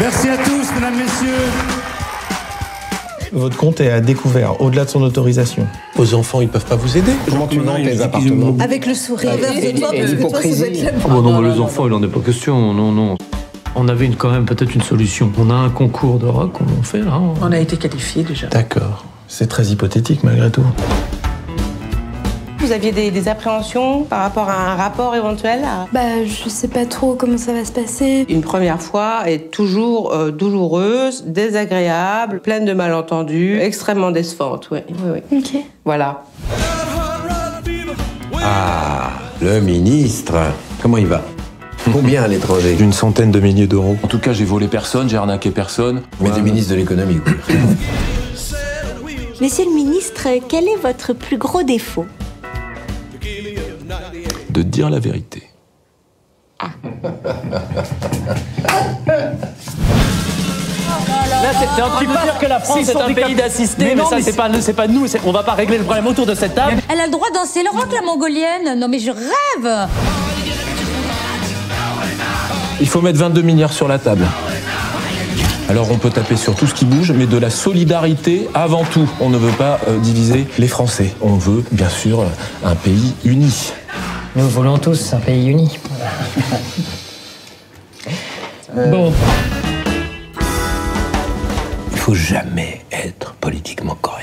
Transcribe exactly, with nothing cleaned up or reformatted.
Merci à tous, mesdames, messieurs. Votre compte est à découvert, au-delà de son autorisation. Vos enfants, ils peuvent pas vous aider. Comment tu vends tes appartements? Avec le sourire. Et l'hypocrisie. Bon, non, les enfants, il en est pas question, non, non. On avait une, quand même peut-être une solution. On a un concours de rock, on fait là. On, on a été qualifiés déjà. D'accord. C'est très hypothétique malgré tout. Vous aviez des, des appréhensions par rapport à un rapport éventuel à... Bah, je sais pas trop comment ça va se passer. Une première fois est toujours euh, douloureuse, désagréable, pleine de malentendus, extrêmement décevante, oui. oui, oui. Ok. Voilà. Ah, le ministre. Comment il va? Combien à l'étranger? D'une centaine de milliers d'euros. En tout cas, j'ai volé personne, j'ai arnaqué personne. Mais ouais. Des ministres de l'économie, oui. Monsieur le ministre, quel est votre plus gros défaut? De dire la vérité. Ah. Là, t'es en train de dire que la France est un pays d'assistés, mais, mais ça, c'est pas, pas nous, on va pas régler le problème autour de cette table. Elle a le droit de danser le rock, la mongolienne. Non, mais je rêve. Il faut mettre vingt-deux milliards sur la table. Alors on peut taper sur tout ce qui bouge, mais de la solidarité avant tout. On ne veut pas euh, diviser les Français. On veut, bien sûr, un pays uni. Nous voulons tous un pays uni. euh... Bon. Il faut jamais être politiquement correct.